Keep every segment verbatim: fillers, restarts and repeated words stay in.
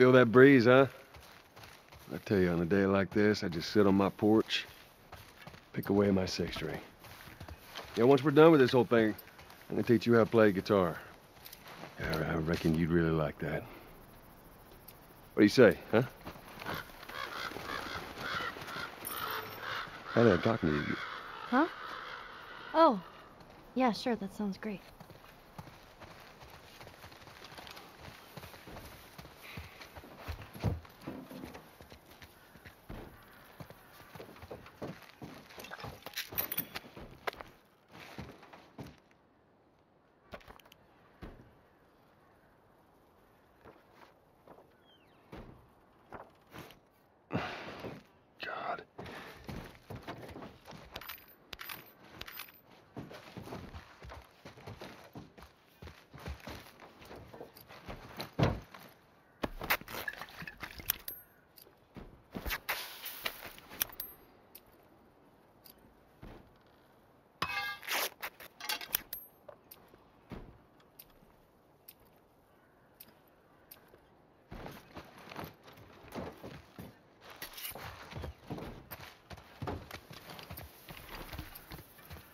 Feel that breeze, huh? I tell you, on a day like this, I just sit on my porch, pick away my six string. Yeah, once we're done with this whole thing, I'm gonna teach you how to play guitar. Yeah, I reckon you'd really like that. What do you say, huh? Hi there, I'm talking to you. Huh? Oh. Yeah, sure, that sounds great.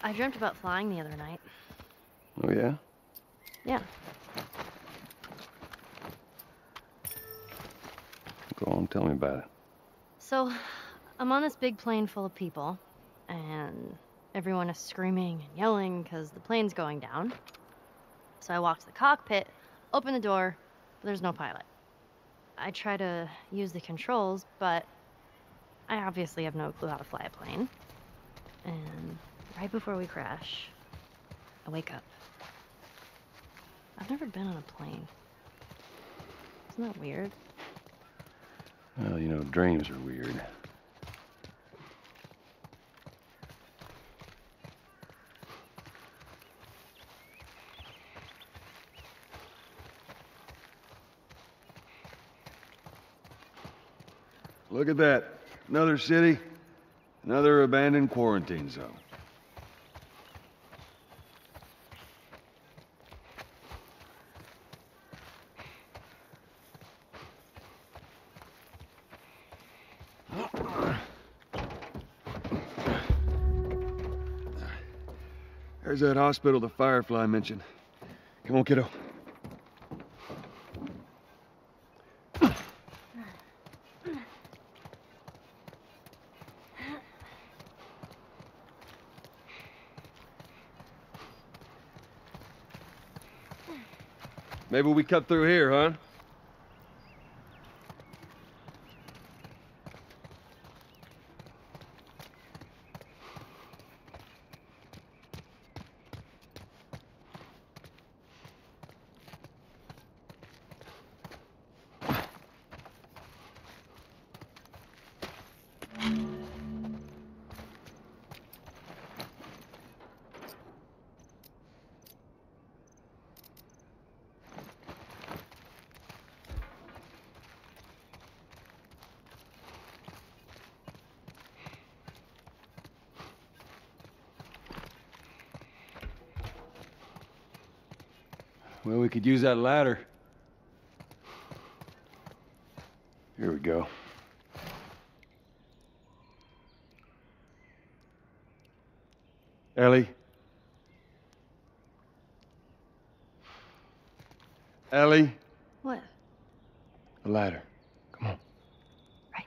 I dreamt about flying the other night. Oh, yeah? Yeah. Go on, tell me about it. So, I'm on this big plane full of people, and everyone is screaming and yelling because the plane's going down. So I walk to the cockpit, open the door, but there's no pilot. I try to use the controls, but I obviously have no clue how to fly a plane. And right before we crash, I wake up. I've never been on a plane. Isn't that weird? Well, you know, dreams are weird. Look at that. Another city, another abandoned quarantine zone. There's that hospital the Firefly mentioned. Come on, kiddo. Maybe we cut through here, huh? Well, we could use that ladder. Here we go. Ellie? Ellie? What? The ladder. Come on. Right.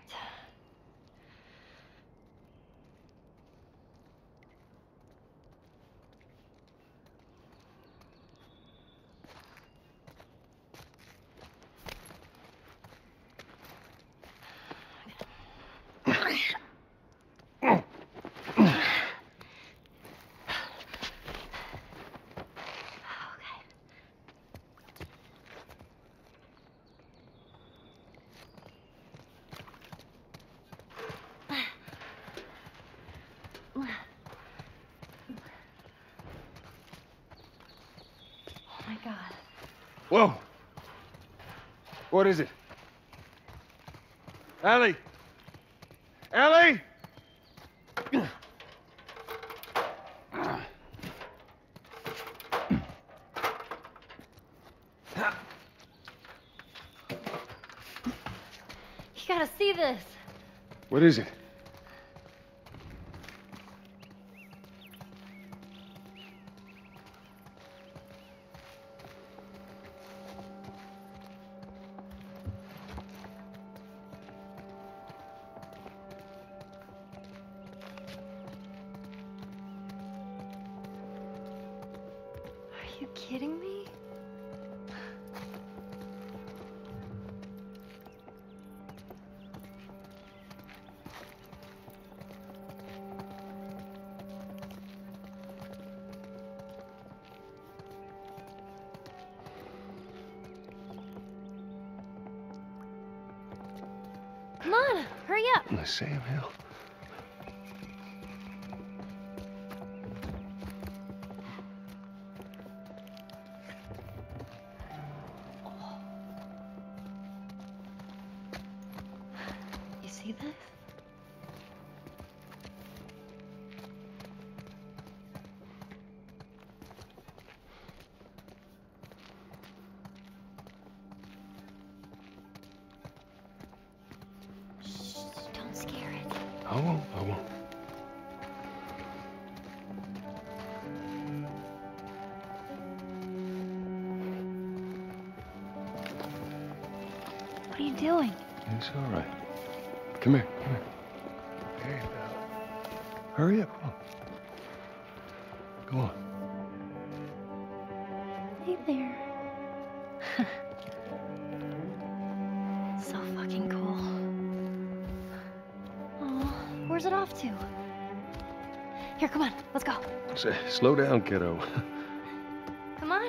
Whoa! What is it? Ellie! Ellie! gotta see this. What is it? Sam Hill. You see this? It's all right. Come here, come here. There you go. Hurry up, come on. Go on. Hey there. So fucking cool. Oh, where's it off to? Here, come on, let's go. Say, slow down, kiddo. Come on.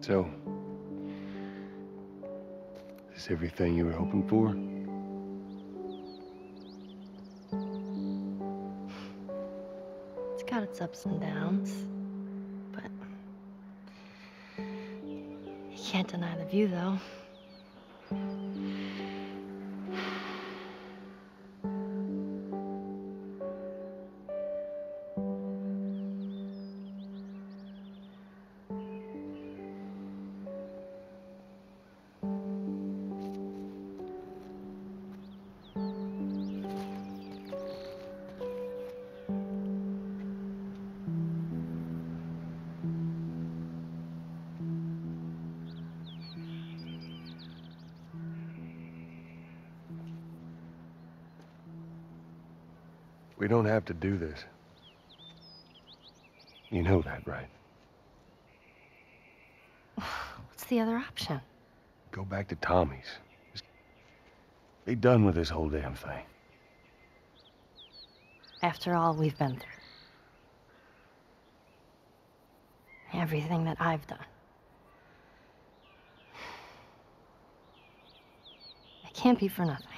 So, is this everything you were hoping for? It's got its ups and downs, but you can't deny the view, though. We don't have to do this. You know that, right? What's the other option? Go back to Tommy's. Just be done with this whole damn thing. After all we've been through. Everything that I've done. It can't be for nothing.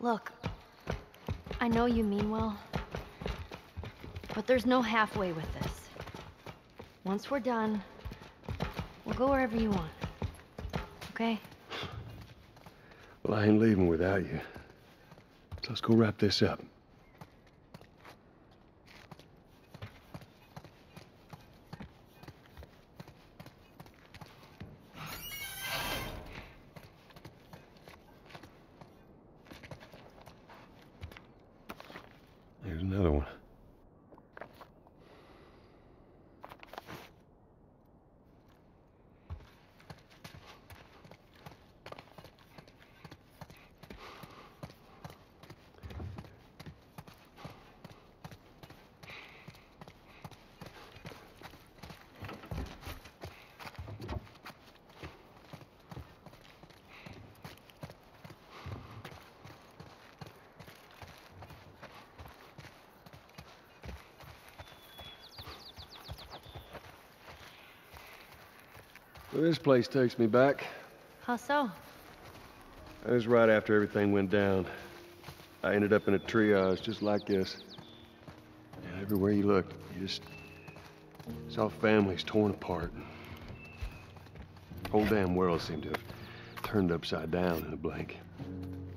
Look, I know you mean well, but there's no halfway with this. Once we're done, we'll go wherever you want, okay? Well, I ain't leaving without you. So let's go wrap this up. This place takes me back. How so? It was right after everything went down. I ended up in a triage just like this. And everywhere you looked, you just saw families torn apart. The whole damn world seemed to have turned upside down in a blink.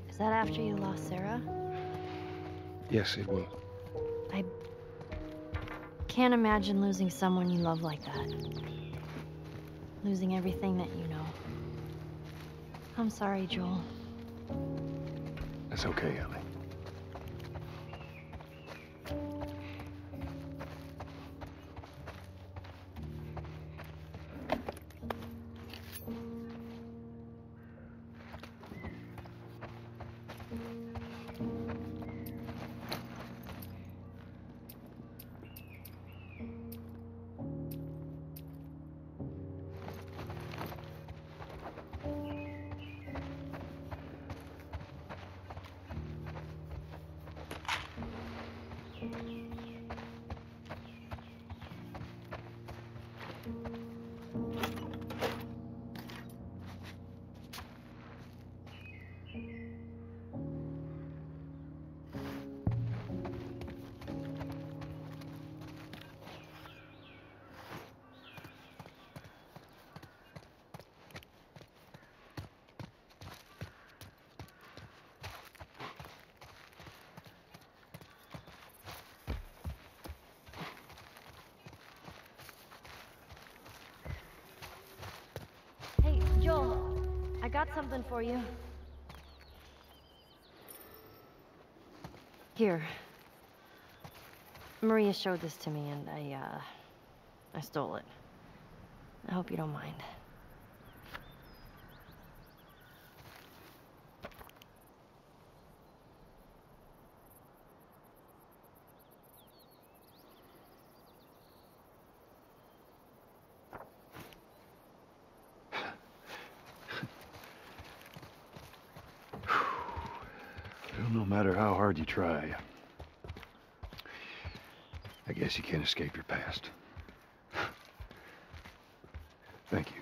Is that after you lost Sarah? Yes, it was. I can't imagine losing someone you love like that. Losing everything that you know. I'm sorry, Joel. That's okay, Ellie. Got something for you. Here. Maria showed this to me and I, uh, I stole it. I hope you don't mind. No matter how hard you try, I guess you can't escape your past. Thank you.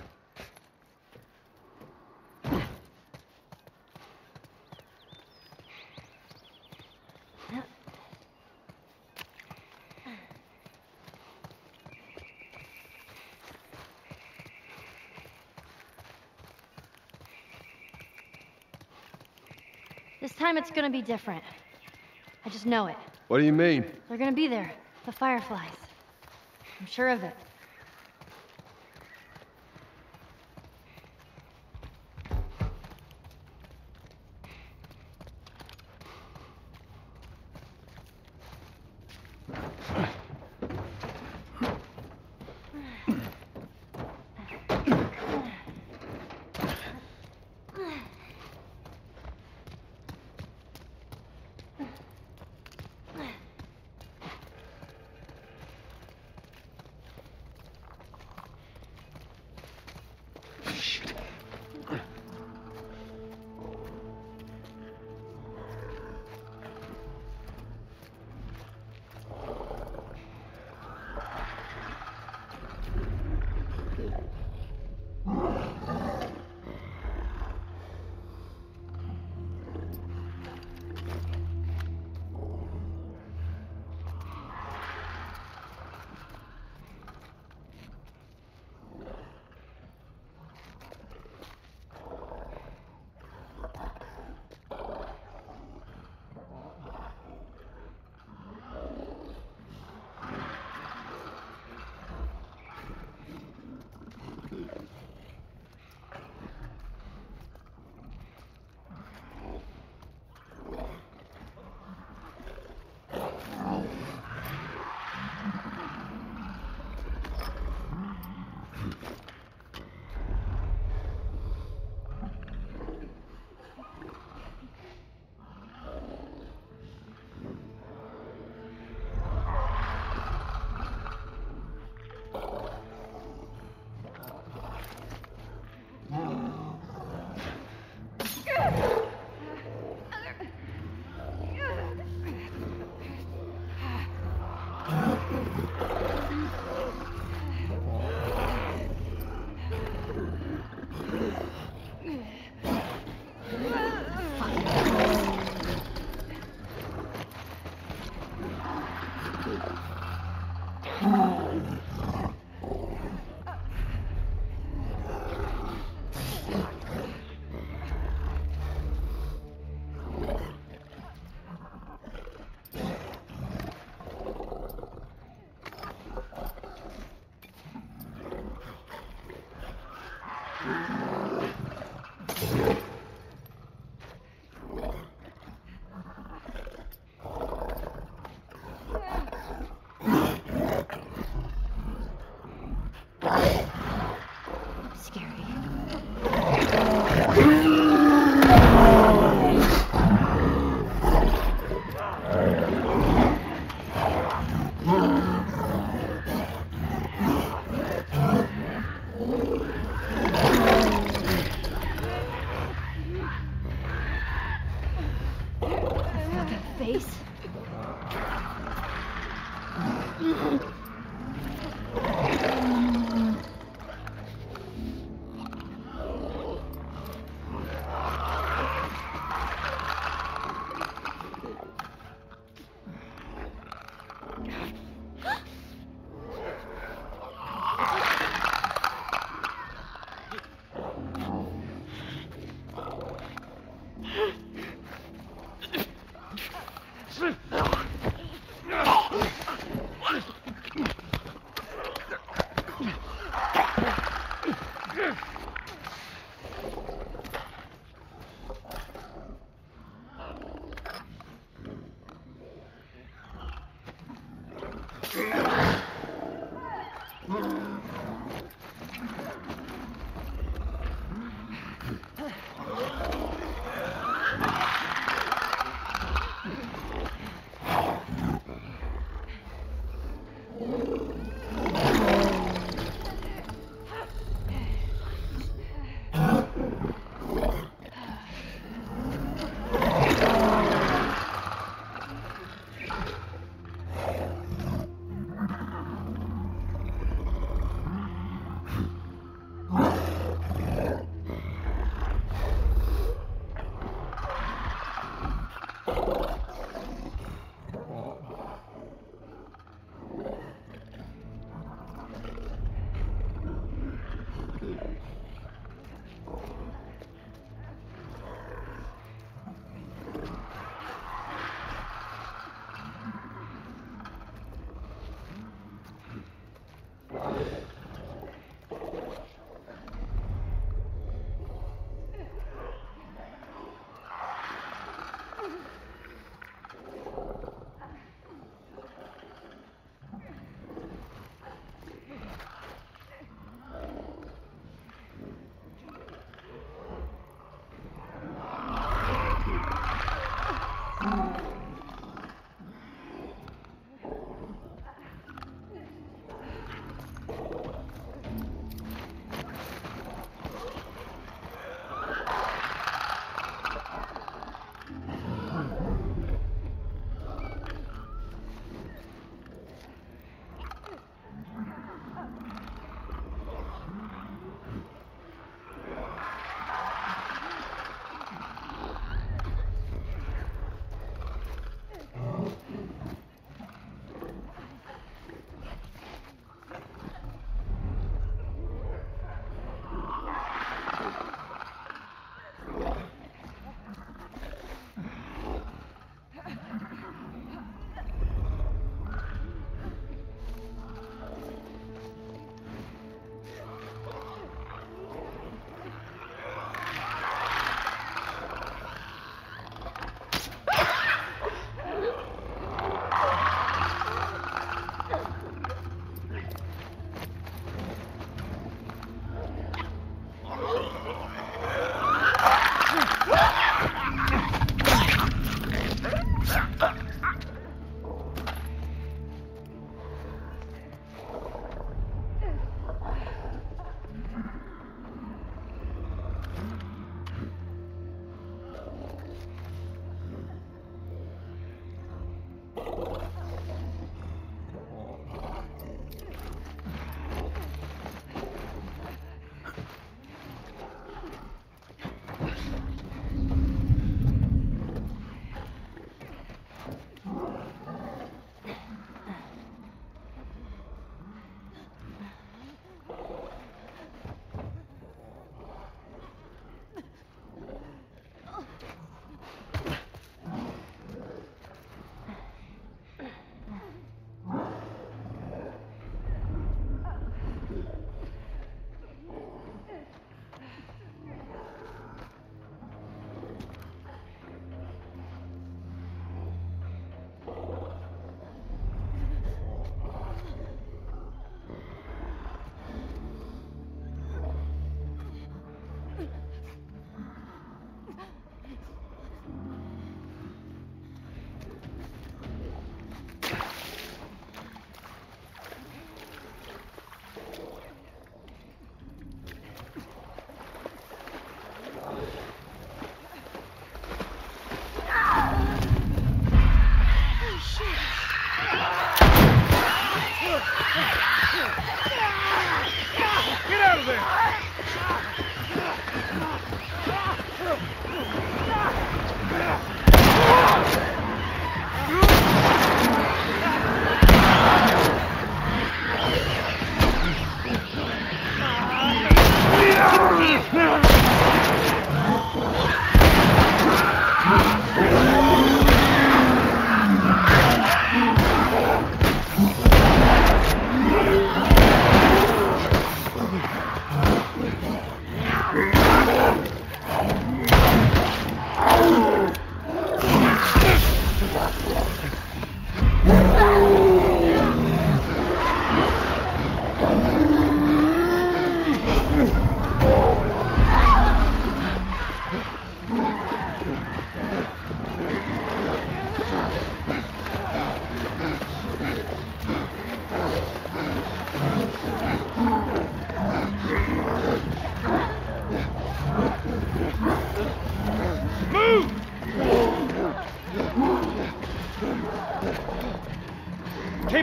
It's gonna be different. I just know it. What do you mean? They're gonna be there. The Fireflies. I'm sure of it.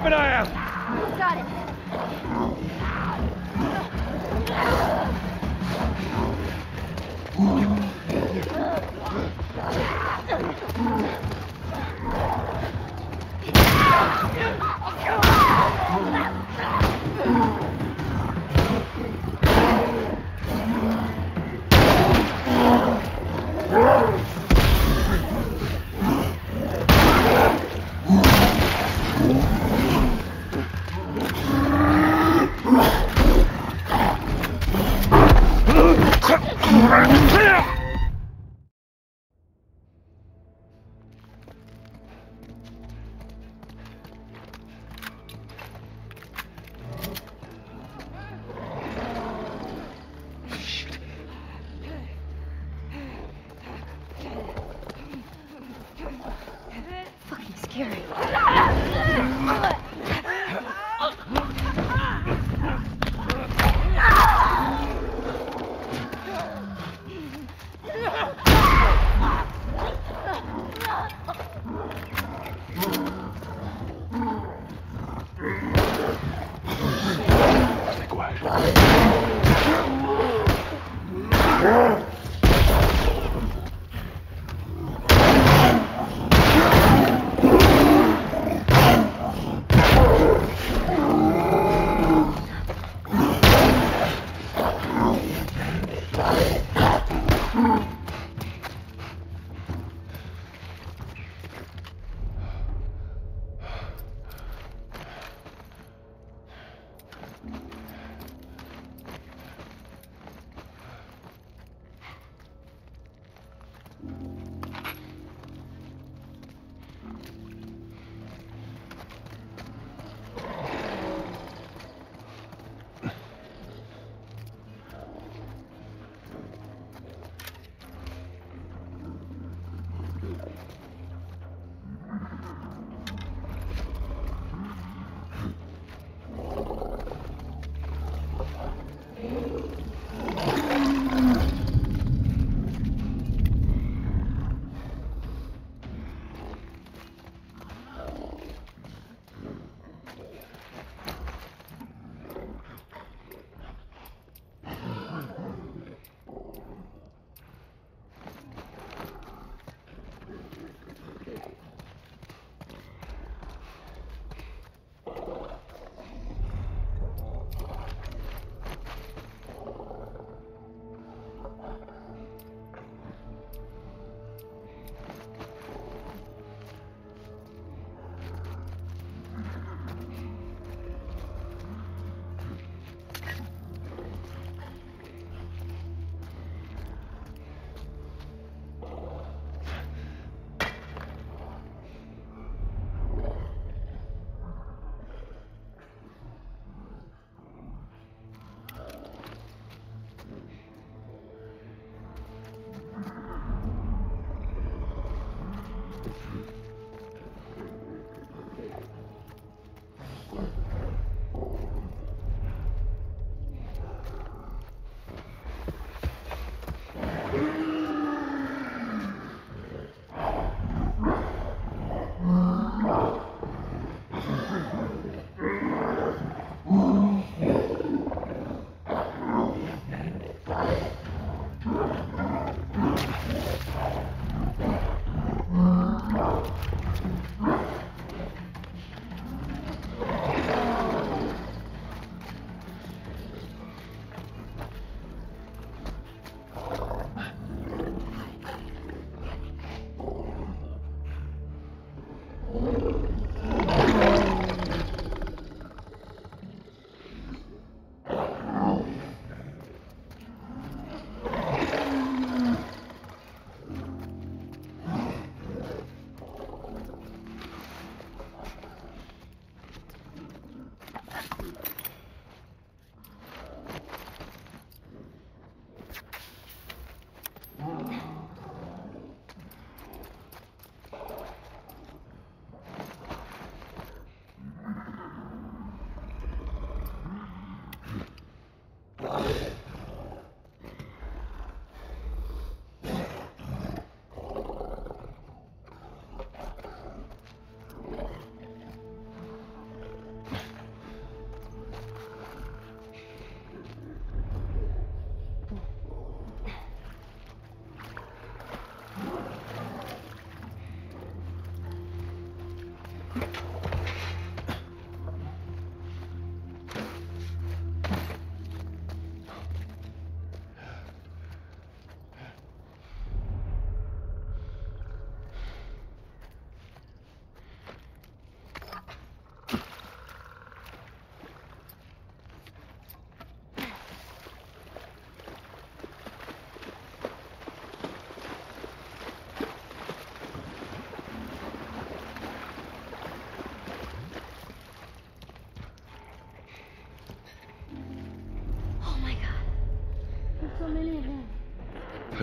Keep an eye out! Got it.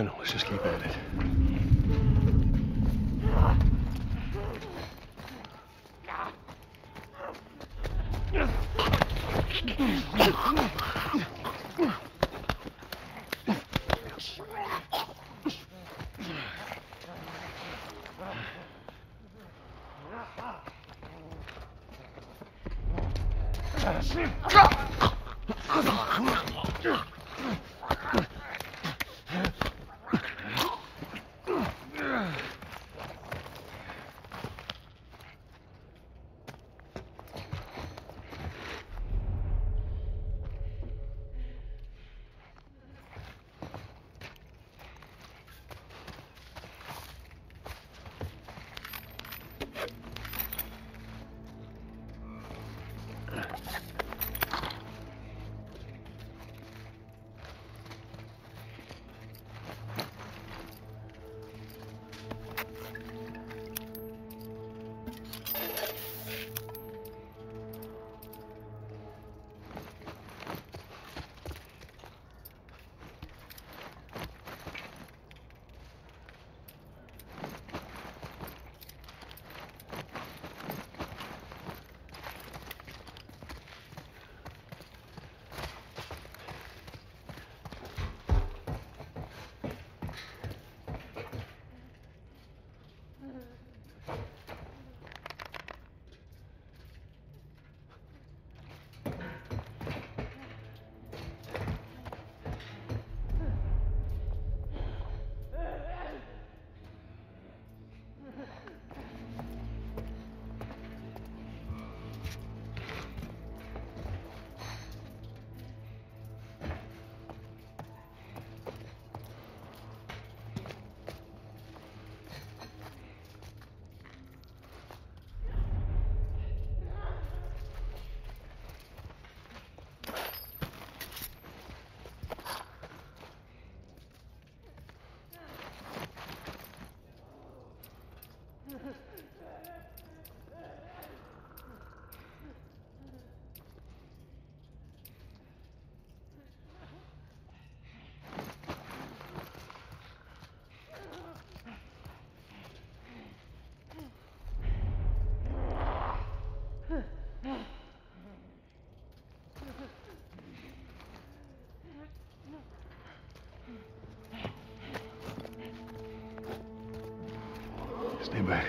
happen. Let's just keep at it. Stay back.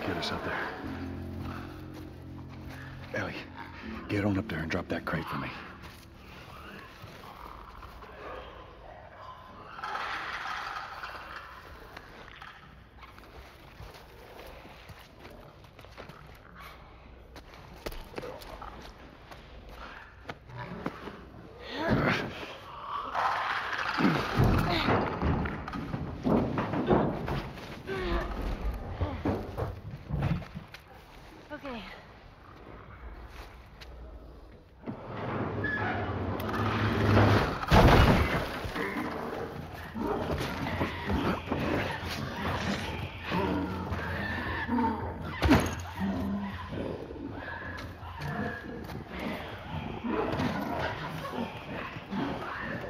can get us up there. Ellie, get on up there and drop that crate for me.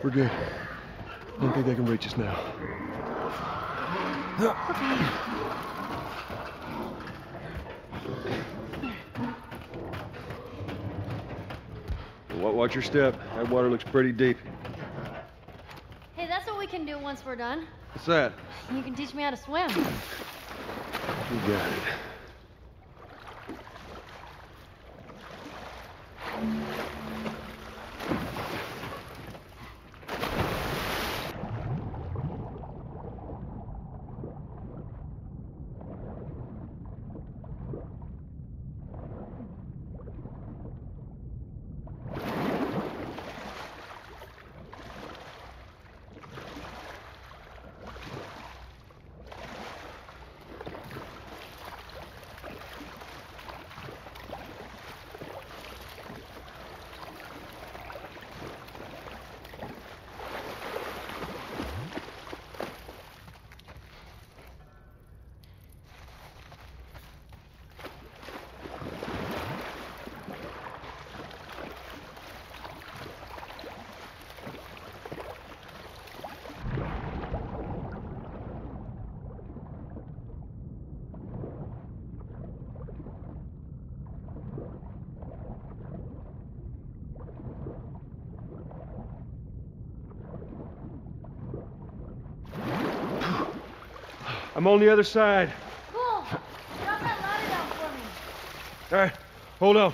We're good. I don't think they can reach us now. Okay. Watch your step. That water looks pretty deep. Hey, that's what we can do once we're done. What's that? You can teach me how to swim. You got it. I'm on the other side. Cool. Drop that ladder down for me. All right. Hold on.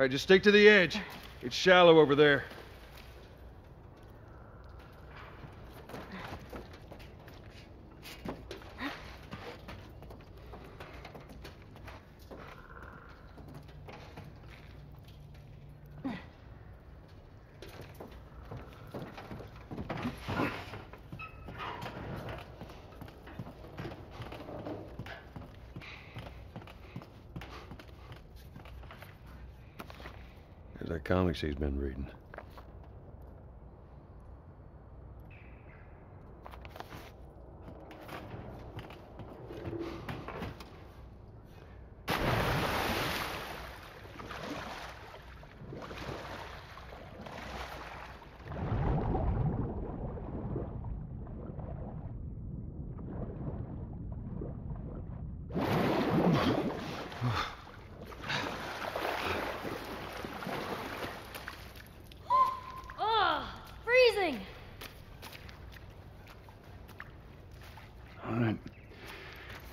All right, just stick to the edge. It's shallow over there. That comics he's been reading.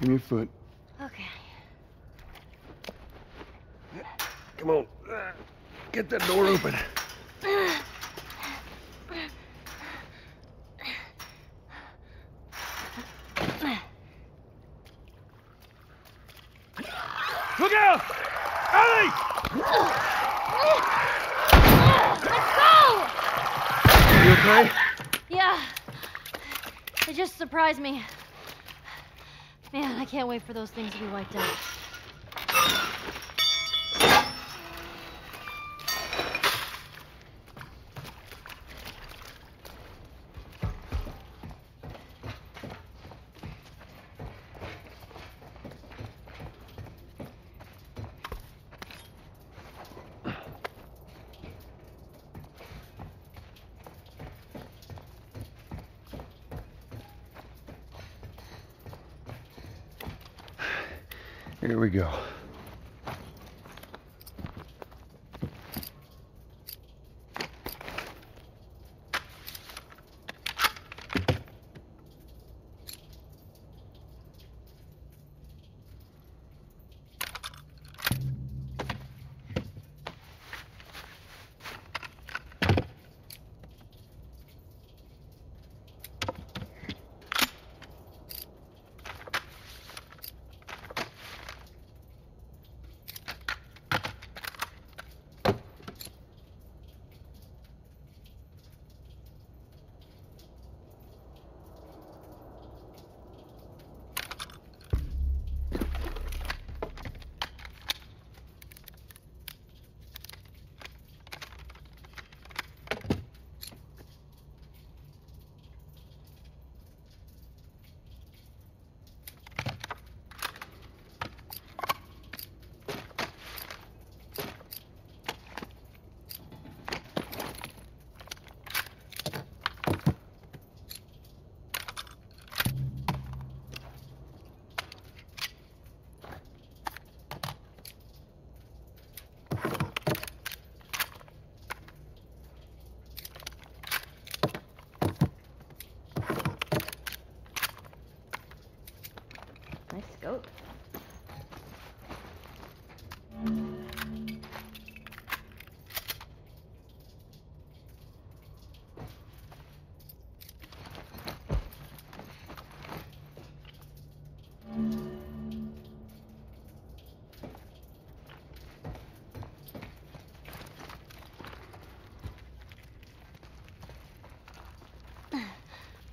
Give me your foot. Okay. Come on. Get that door open. Look out! Ellie! Let's go! You okay? Yeah. It just surprised me. Man, I can't wait for those things to be wiped out. Here we go.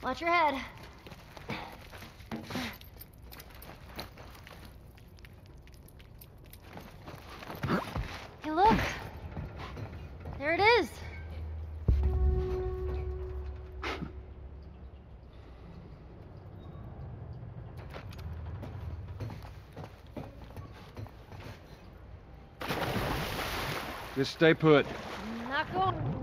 Watch your head. Hey, look. There it is. Just stay put. I'm not going.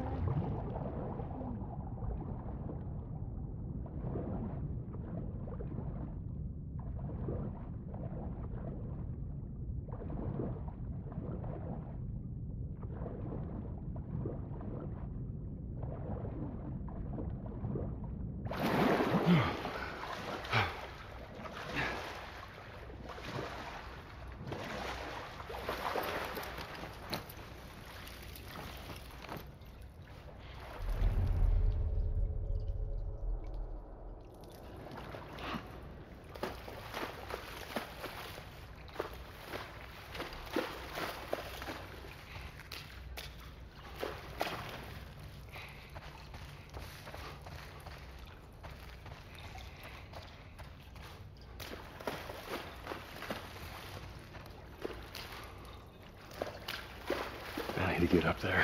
To get up there.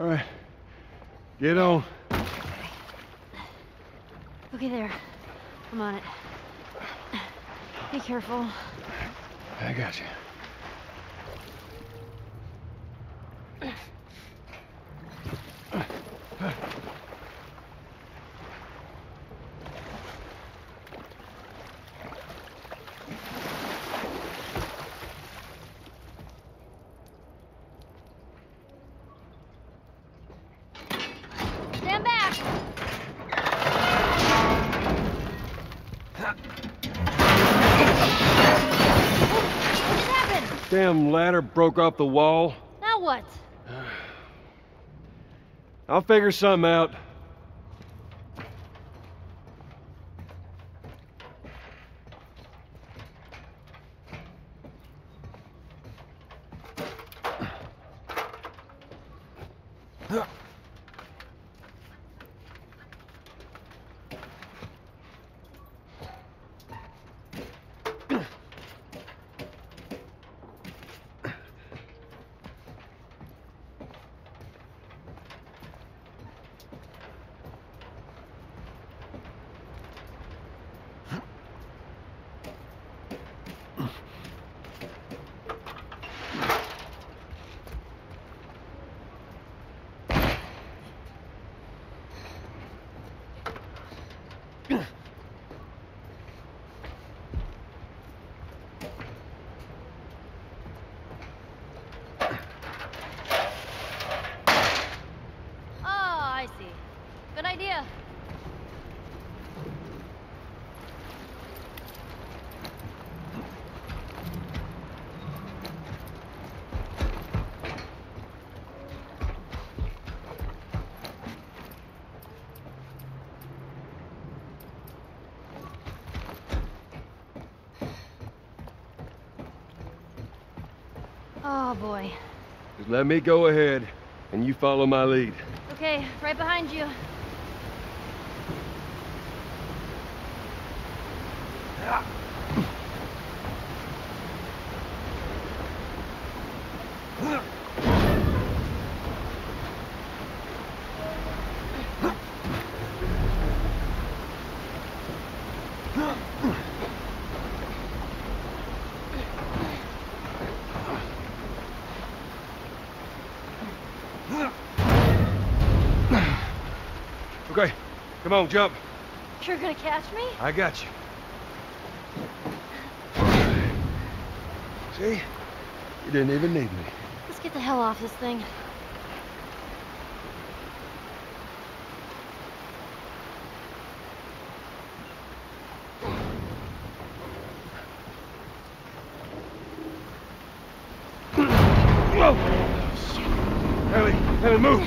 All right. Get on. Okay. Okay, there. I'm on it. Be careful. I got you. Damn ladder broke off the wall. Now what? I'll figure something out. Oh, boy. Just let me go ahead, and you follow my lead. Okay, right behind you. Come on, jump. You're gonna catch me? I got you. See? You didn't even need me. Let's get the hell off this thing. Whoa! Ellie, Ellie, move!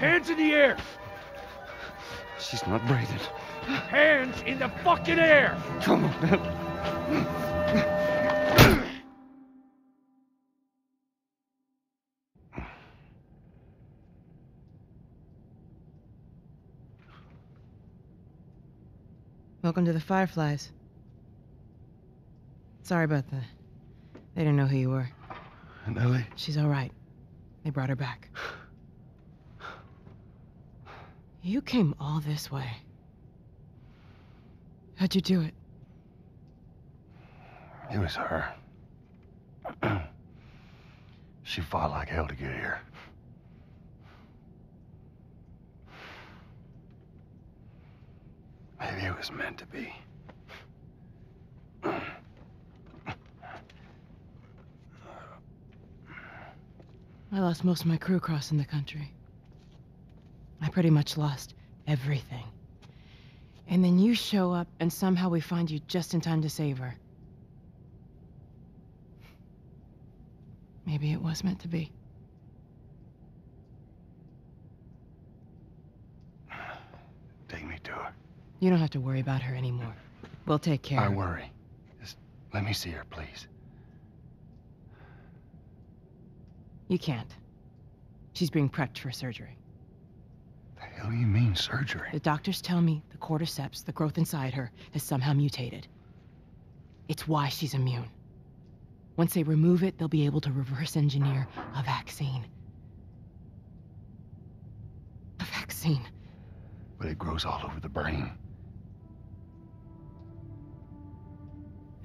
Hands in the air! She's not breathing. Hands in the fucking air! Come on, man. Welcome to the Fireflies. Sorry about that. They didn't know who you were. And Ellie? She's all right. They brought her back. You came all this way. How'd you do it? It was her. She fought like hell to get here. Maybe it was meant to be. I lost most of my crew crossing the country. I pretty much lost everything. And then you show up, and somehow we find you just in time to save her. Maybe it was meant to be. Take me to her. You don't have to worry about her anymore. We'll take care of her. I worry. Just let me see her, please. You can't. She's being prepped for surgery. The hell do you mean, surgery? The doctors tell me the cordyceps, the growth inside her, has somehow mutated. It's why she's immune. Once they remove it, they'll be able to reverse engineer a vaccine. A vaccine. But it grows all over the brain.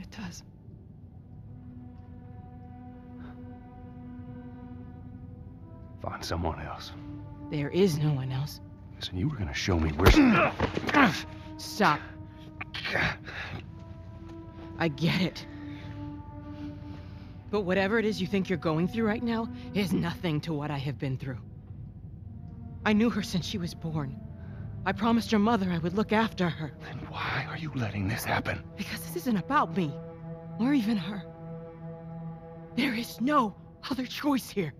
It does. Find someone else. There is no one else. Listen, you were gonna show me where... Stop. I get it. But whatever it is you think you're going through right now is nothing to what I have been through. I knew her since she was born. I promised your mother I would look after her. Then why are you letting this happen? Because this isn't about me, or even her. There is no other choice here.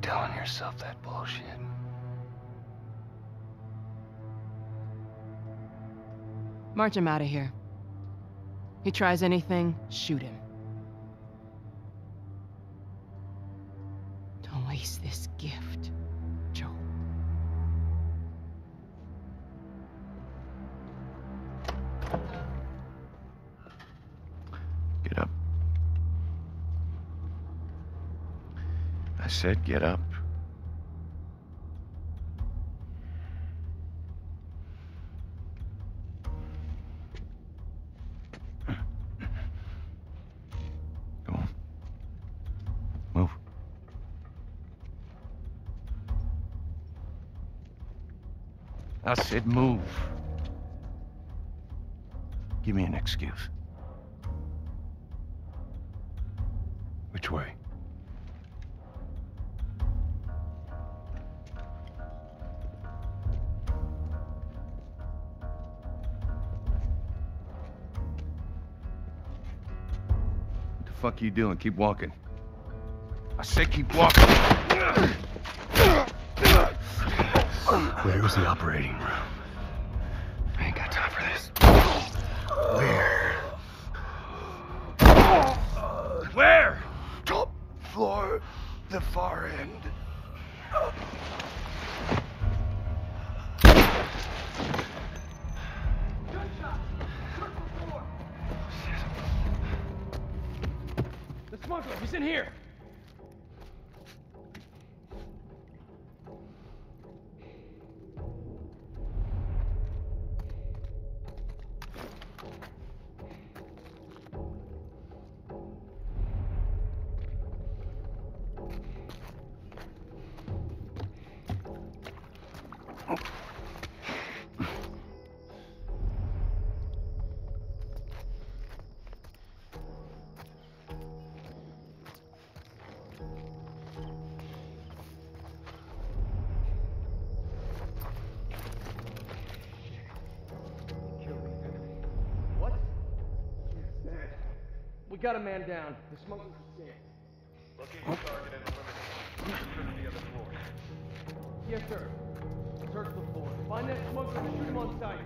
Telling yourself that bullshit. March him out of here. He tries anything, shoot him. Don't waste this gift, Joel. Get up. I said get up. Go on. Move. I said move. Give me an excuse. Which way? What the fuck are you doing? Keep walking. I said keep walking. Where's the operating room? I ain't got time for this. Where? Where? Top floor, the far end. He's in here. We got a man down. The smuggler's dead. Location target and eliminated. Search the other floor. Yes, sir. Search the floor. Find that smuggler and shoot him on sight.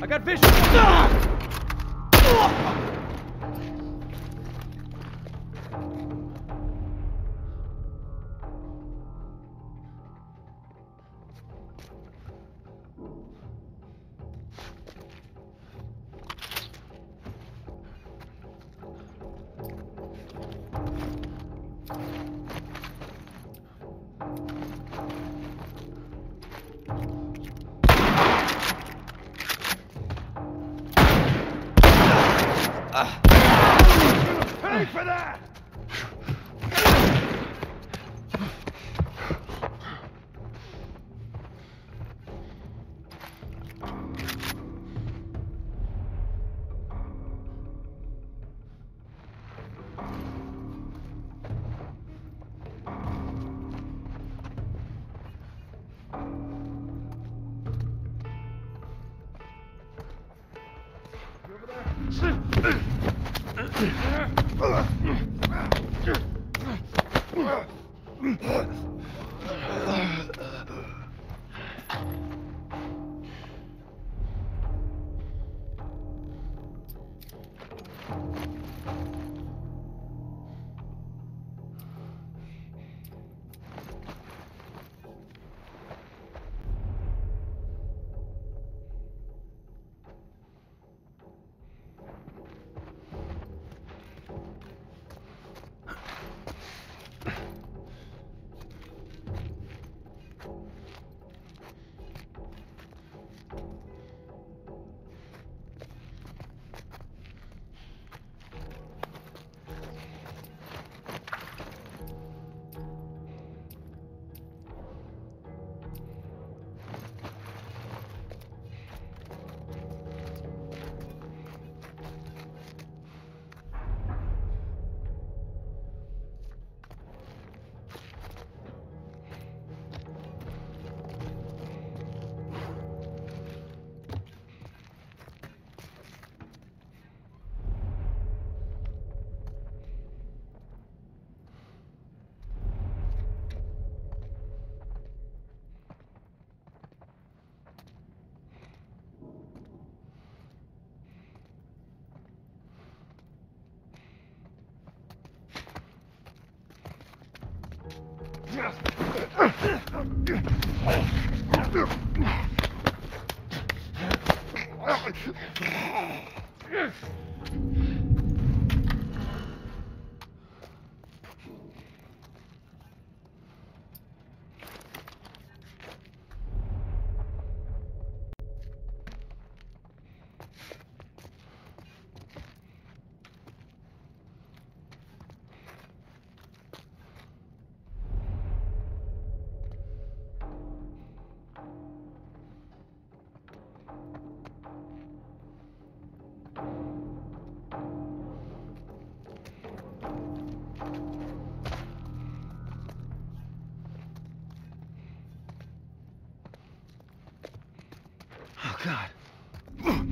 I got vision! God.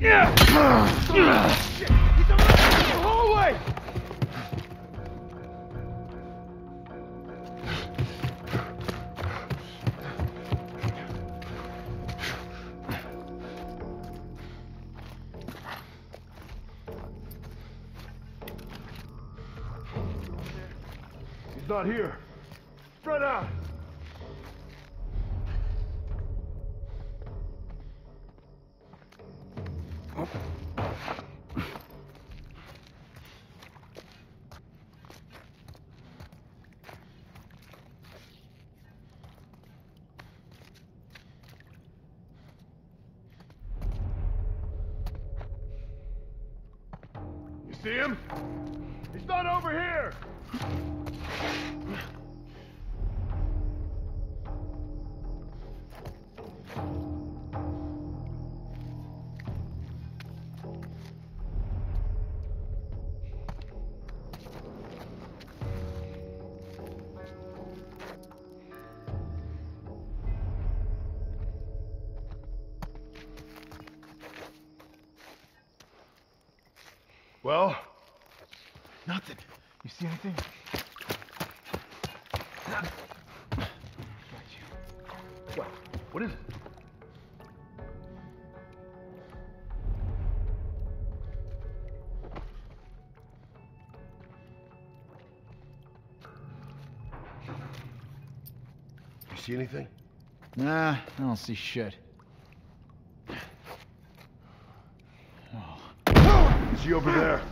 Yeah! Shit! He's on! not here. Spread out! You see him? He's not over here! Well? Nothing. You see anything? Got you. What? What is it? You see anything? Nah, I don't see shit. Is he over there?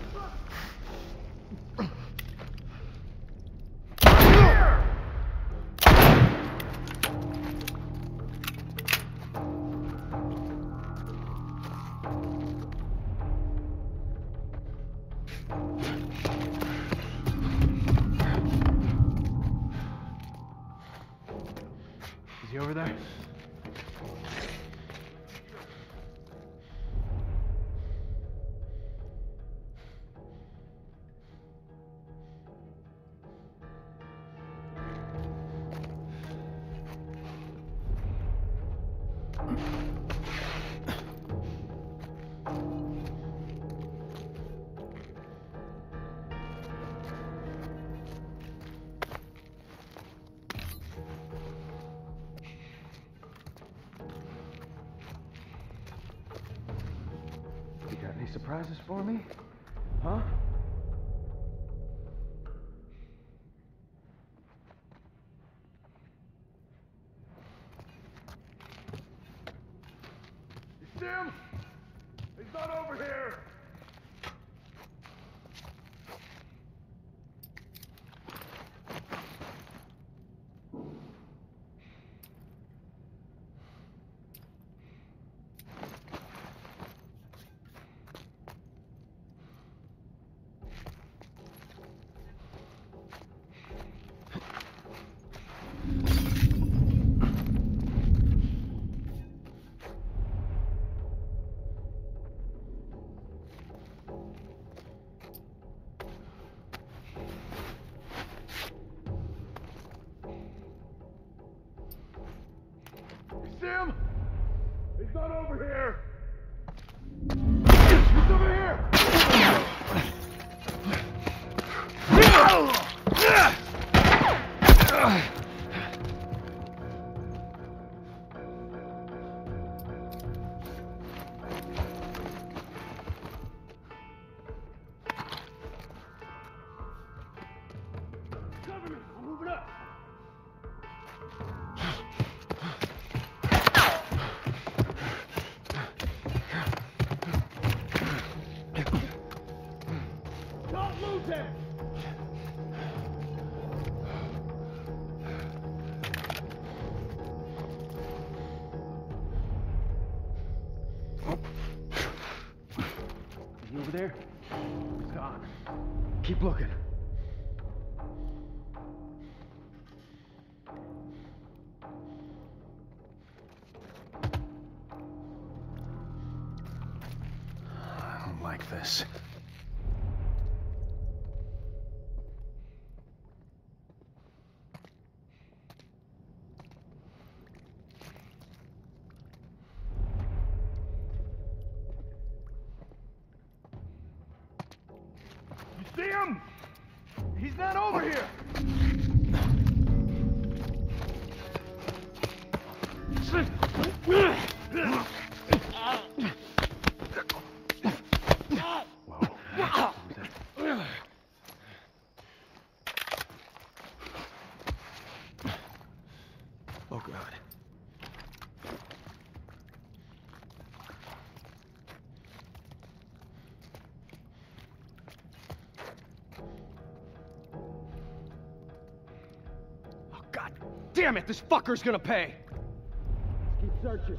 Is he over there? Surprises for me? Huh? You see him? He's not over here! Sam! He's not over here! He's over here! Cover me! I'm moving up! Over there? He's gone. Keep looking. I don't like this. See him? He's not over here. Whoa. Damn it, this fucker's gonna pay. Let's keep searching.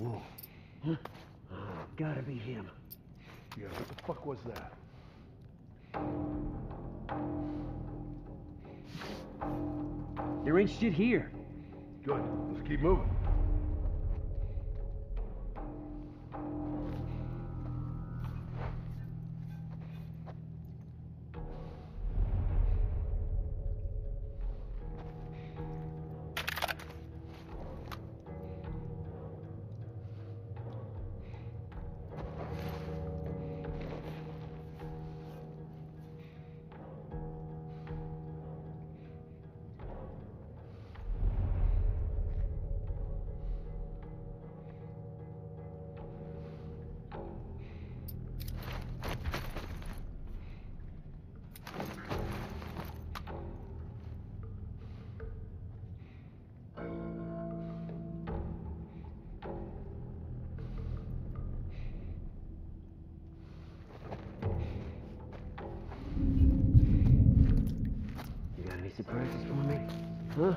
Whoa. Huh? Uh, gotta be him. Yeah, what the fuck was that? There ain't shit here. Good. Let's keep moving. Surprises for me? Huh?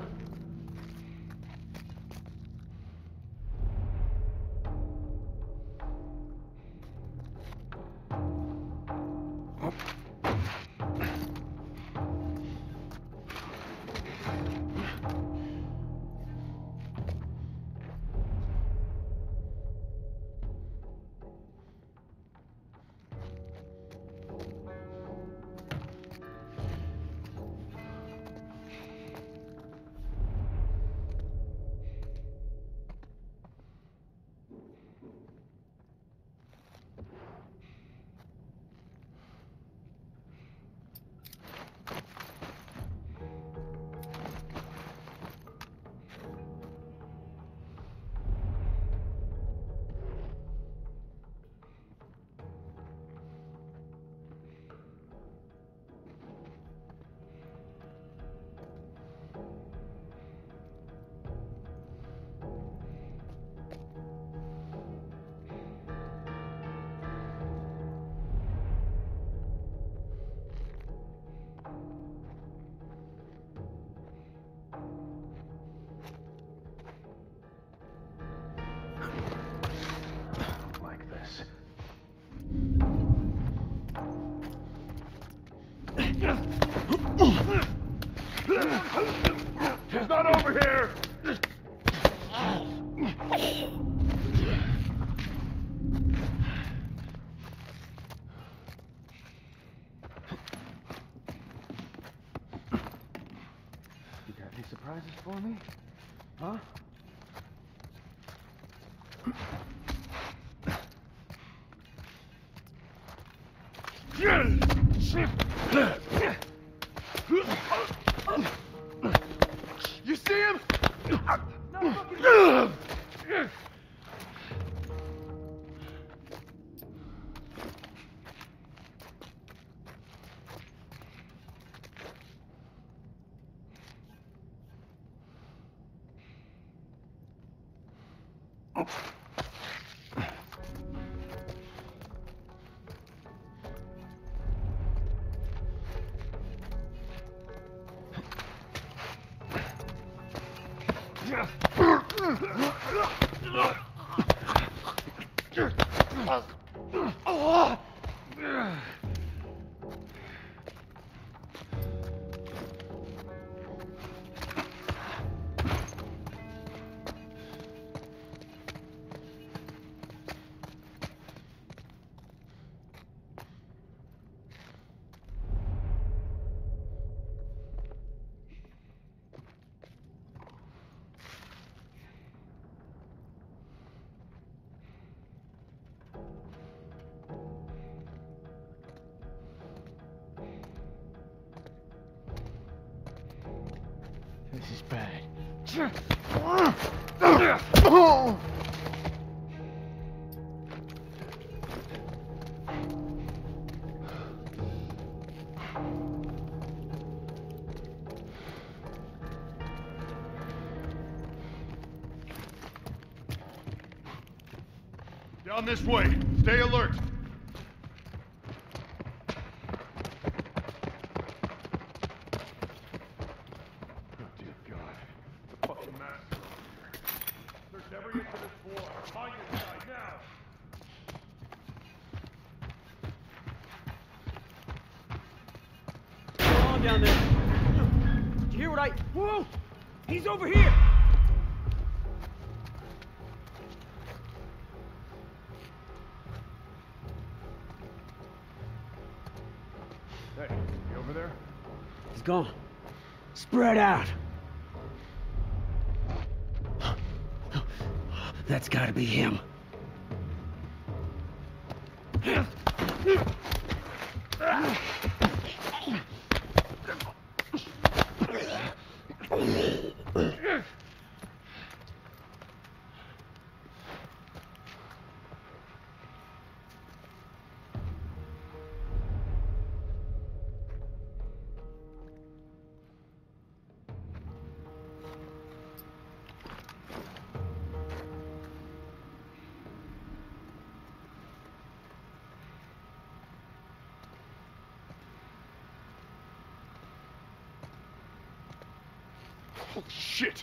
surprises for me? Huh? You see him? No, fucking... This is bad. Oh! Down this way. Stay alert. Down there. Did you hear what I... Whoa! He's over here! Hey, you over there? He's gone. Spread out! That's gotta be him. Oh, shit!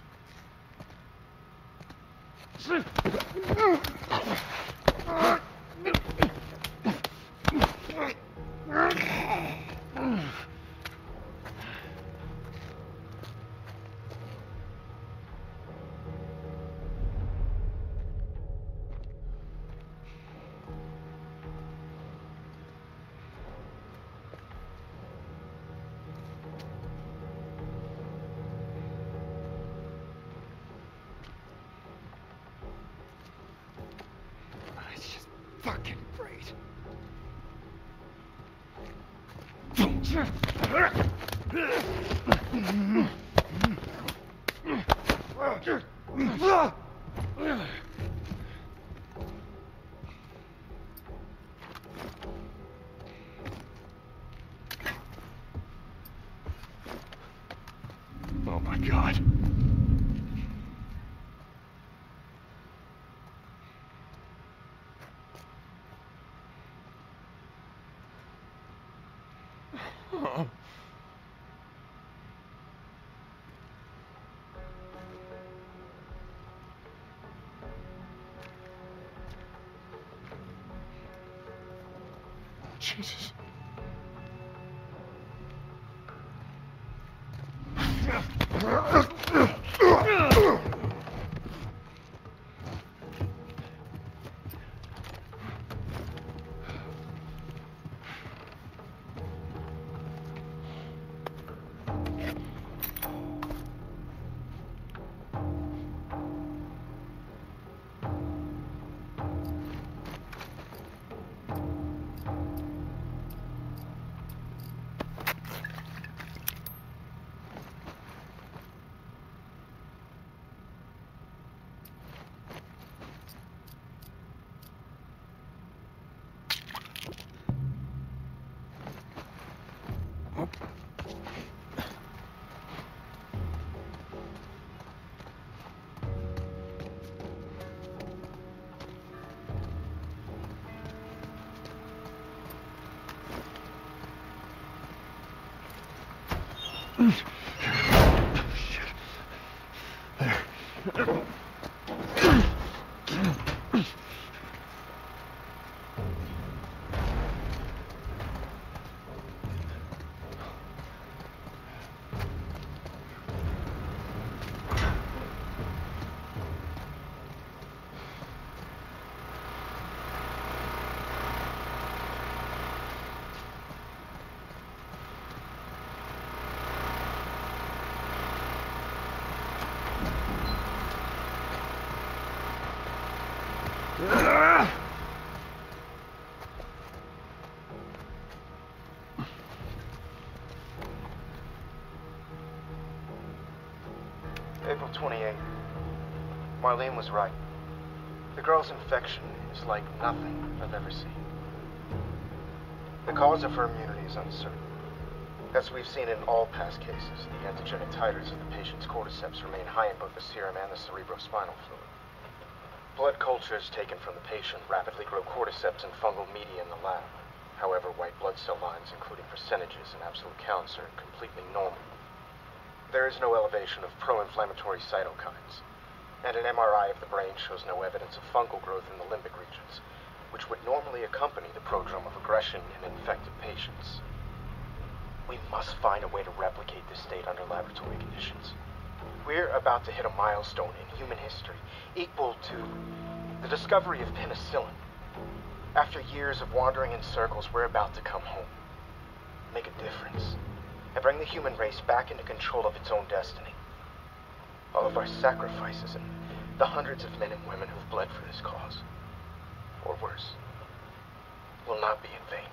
Fucking great. Oh my God. Jesus. April twenty-eighth. Marlene was right. The girl's infection is like nothing I've ever seen. The cause of her immunity is uncertain. As we've seen in all past cases, the antigenic titers of the patient's cordyceps remain high in both the serum and the cerebrospinal fluid. Blood cultures taken from the patient rapidly grow cordyceps and fungal media in the lab. However, white blood cell lines, including percentages and absolute counts, are completely normal. There is no elevation of pro-inflammatory cytokines, and an M R I of the brain shows no evidence of fungal growth in the limbic regions, which would normally accompany the prodrome of aggression in infected patients. We must find a way to replicate this state under laboratory conditions. We're about to hit a milestone in human history equal to the discovery of penicillin. After years of wandering in circles, we're about to come home, make a difference, and bring the human race back into control of its own destiny. All of our sacrifices and the hundreds of men and women who've bled for this cause, or worse, will not be in vain.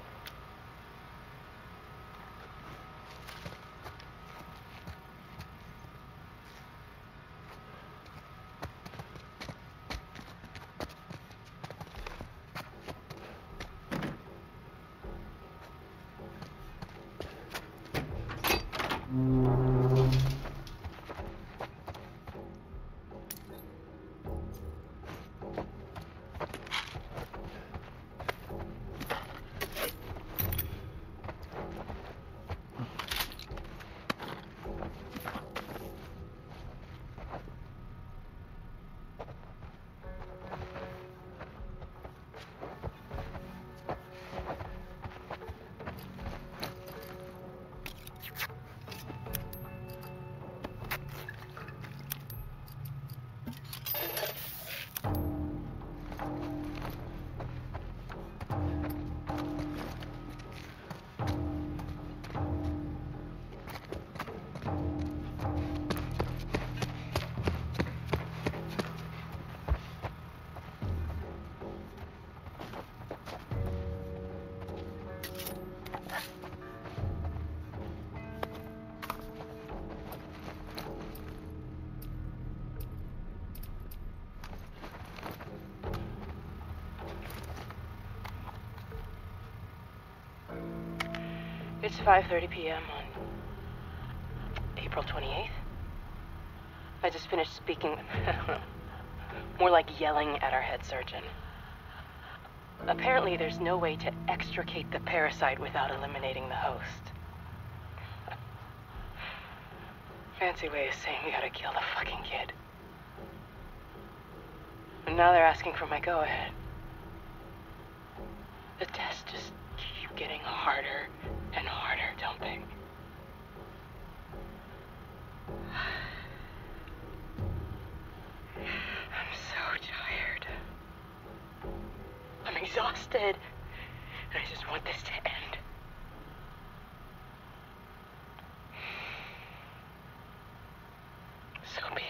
It's five thirty p m on April twenty-eighth. I just finished speaking, more like yelling at our head surgeon. Apparently there's no way to extricate the parasite without eliminating the host. Fancy way of saying we gotta kill the fucking kid. And now they're asking for my go-ahead. The tests just keep getting harder and harder, don't they? I'm so tired. I'm exhausted. And I just want this to end. So be it.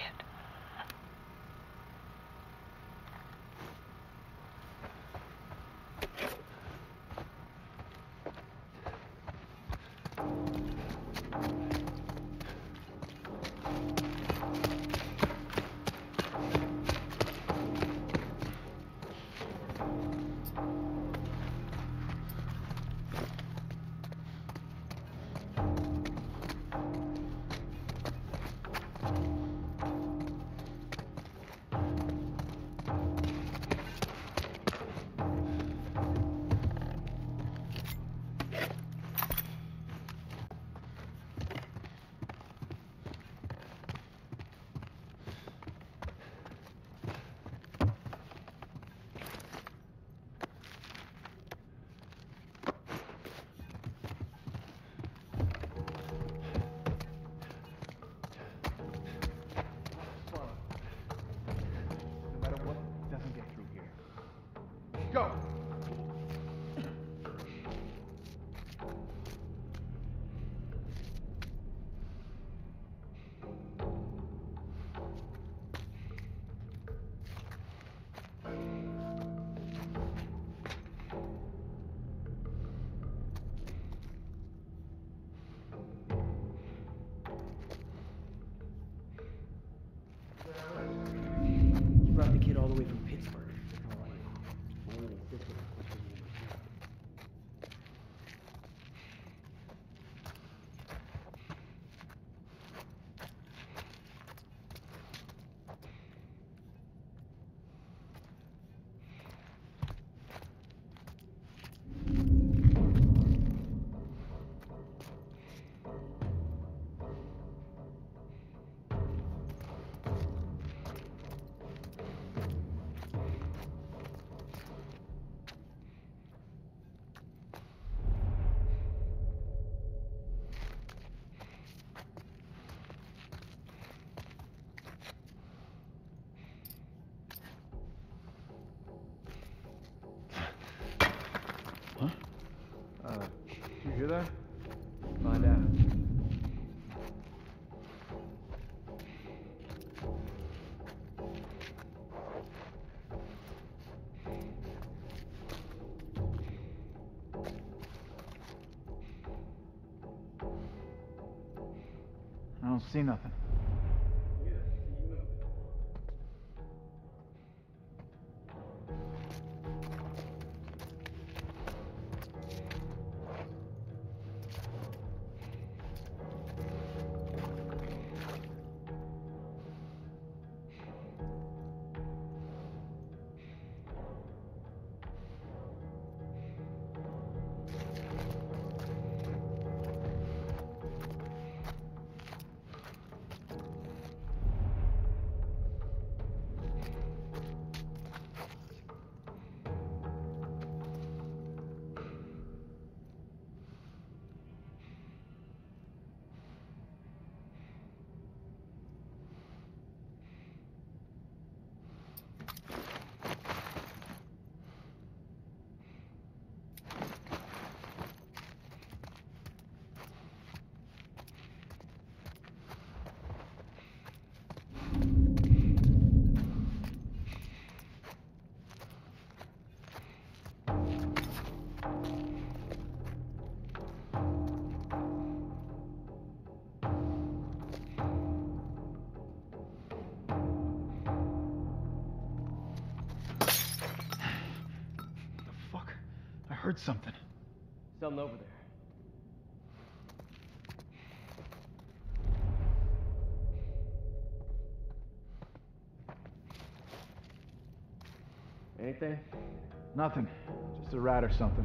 don't see nothing. Heard something. Something over there. Anything? Nothing. Just a rat or something.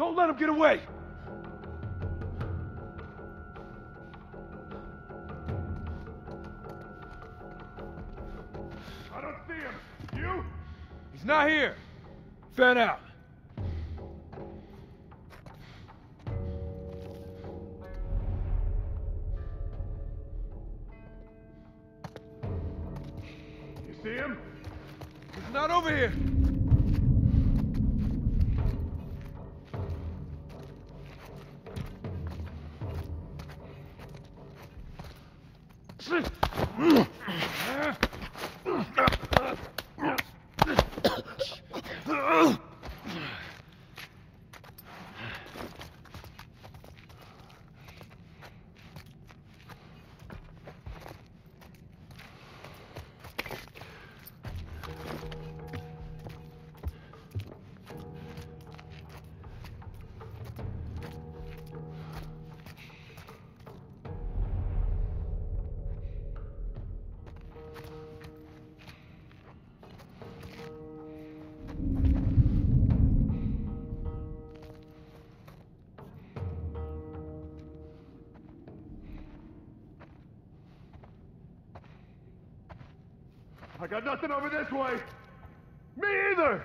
Don't let him get away! I don't see him. You? He's not here. Fan out. You see him? He's not over here. I got nothing over this way! Me either!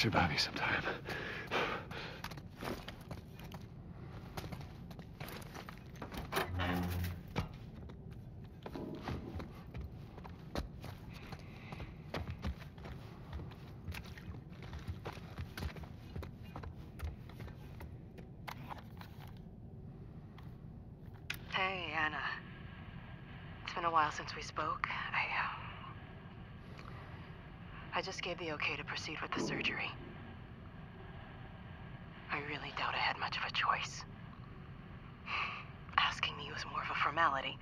Should buy me some time. Hey, Anna. It's been a while since we spoke. I just gave the okay to proceed with the surgery. I really doubt I had much of a choice. Asking me was more of a formality.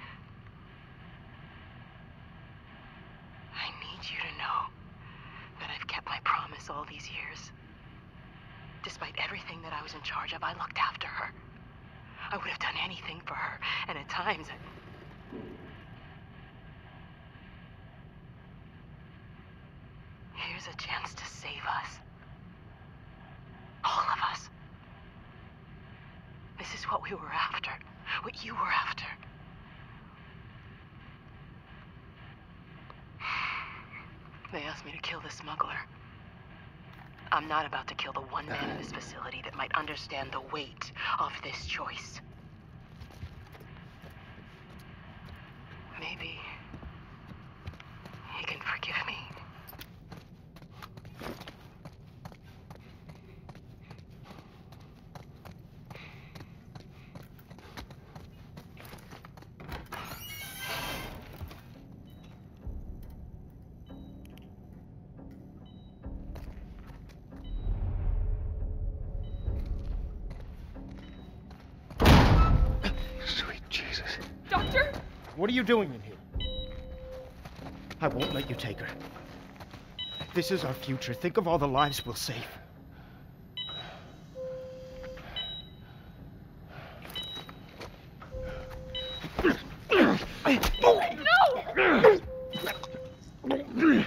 I need you to know that I've kept my promise all these years. Despite everything that I was in charge of, I looked after her. I would have done anything for her, and at times I... Here's a chance to save us. All of us. This is what we were after. What you were after. They asked me to kill the smuggler. I'm not about to kill the one man in this facility that might understand the weight of this choice. Maybe... he can forgive me. What are you doing in here? I won't let you take her. This is our future. Think of all the lives we'll save. No! You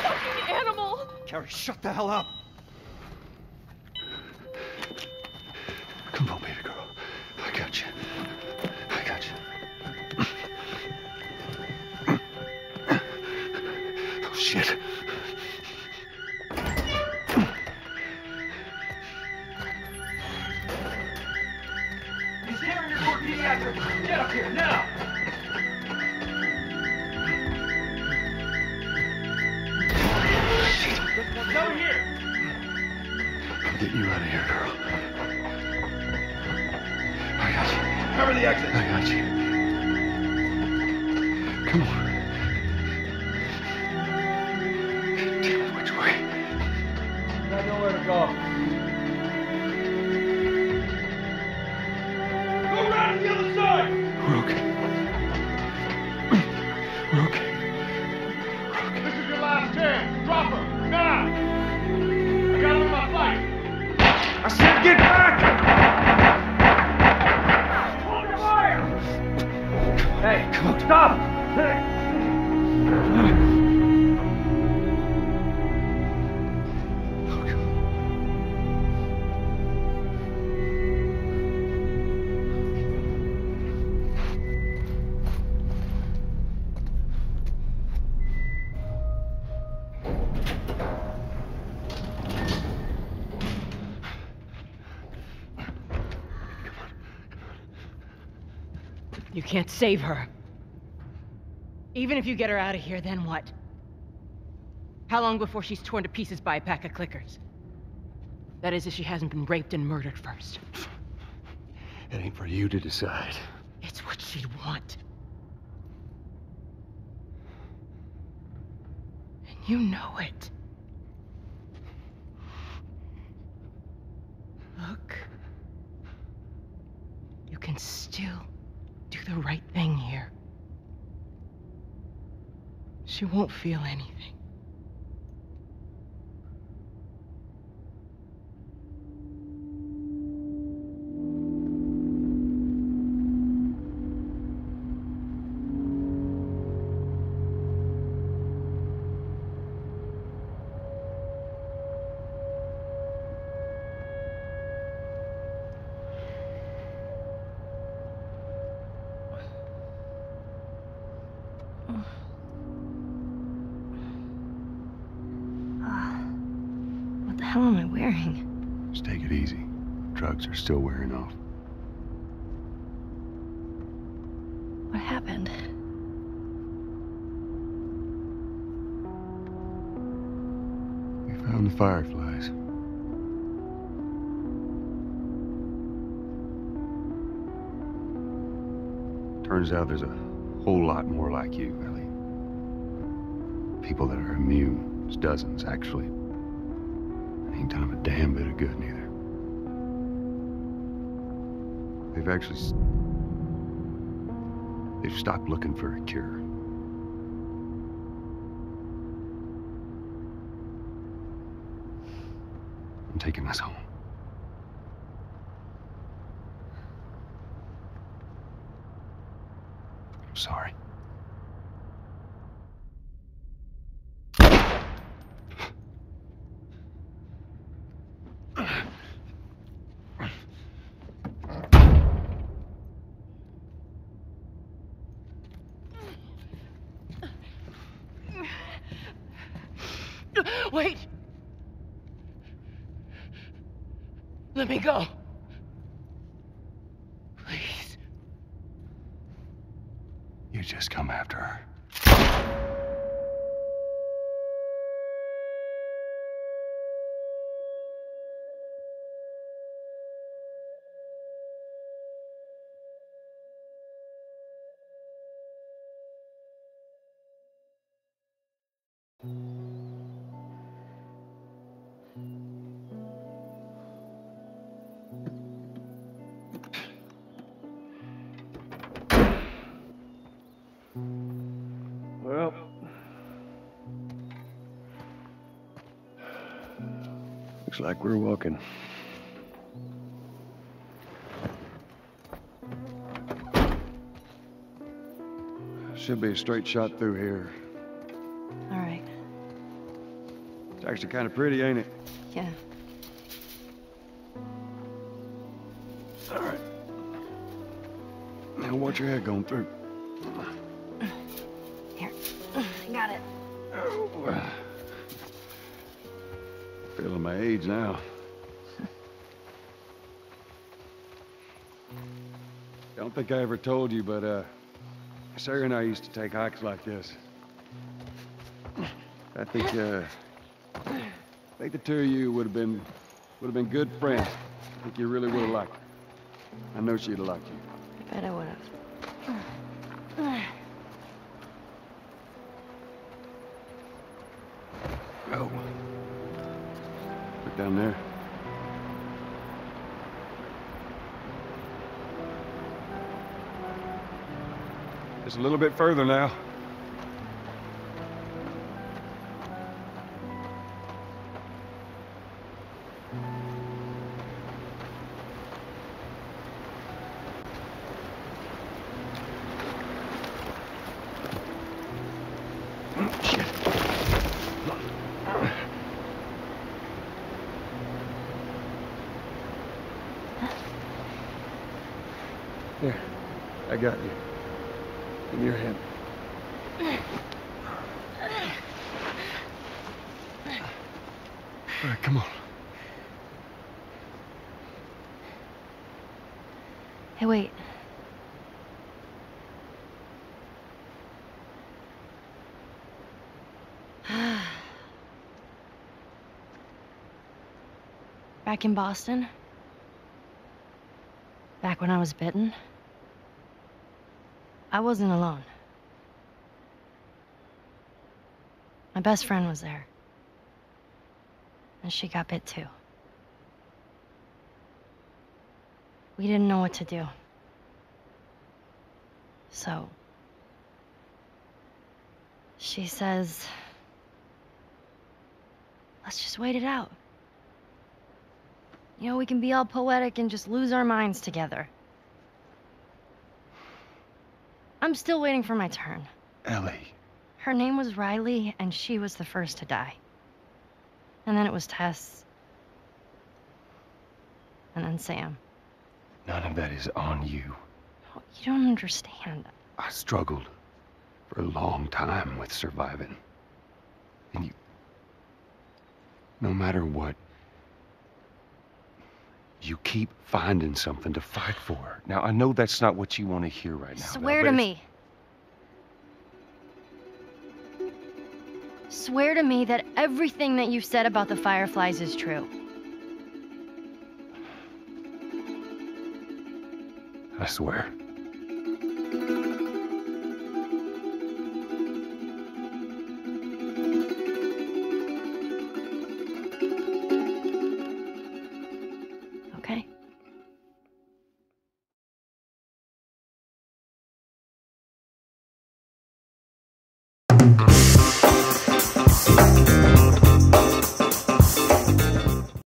fucking animal! Carrie, shut the hell up! Come on, baby girl. I got you. I got you. Shit. here! Get up here, now! Get over here! I'm getting you out of here, girl. I got you. Cover the exit. I got you. Come on. You can't save her. Even if you get her out of here, then what? How long before she's torn to pieces by a pack of clickers? That is, if she hasn't been raped and murdered first. It ain't for you to decide. It's what she'd want. And you know it. Look. You can still do the right thing here. She won't feel anything. Drugs are still wearing off. What happened? We found the Fireflies. Turns out there's a whole lot more like you, Ellie. People that are immune. There's dozens, actually. And ain't done them a damn bit of good, neither. They've actually... They've stopped looking for a cure. I'm taking us home. I'm sorry. Wait! Let me go. Please. You just come after her. Looks like we're walking. Should be a straight shot through here. All right. It's actually kind of pretty, ain't it? Yeah. All right. Now watch your head going through. Here. Got it. Oh. Feeling my age now. don't think I ever told you, but uh, Sarah and I used to take hikes like this. I think uh, I think the two of you would have been would have been good friends. I think you really would have liked her. I know she'd have liked you. I bet I would have. Oh, look down there. Just a little bit further now. Got you. In your hand. All right, come on. Hey, wait. Back in Boston? Back when I was bitten? I wasn't alone. My best friend was there. And she got bit too. We didn't know what to do. So, she says, let's just wait it out. You know, we can be all poetic and just lose our minds together. I'm still waiting for my turn. Ellie. Her name was Riley, and she was the first to die. And then it was Tess. And then Sam. None of that is on you. No, you don't understand. I struggled for a long time with surviving. And you... No matter what, you keep finding something to fight for. Now, I know that's not what you want to hear right now. Swear to me. Swear to me that everything that you've said about the Fireflies is true. I swear. We'll be right back.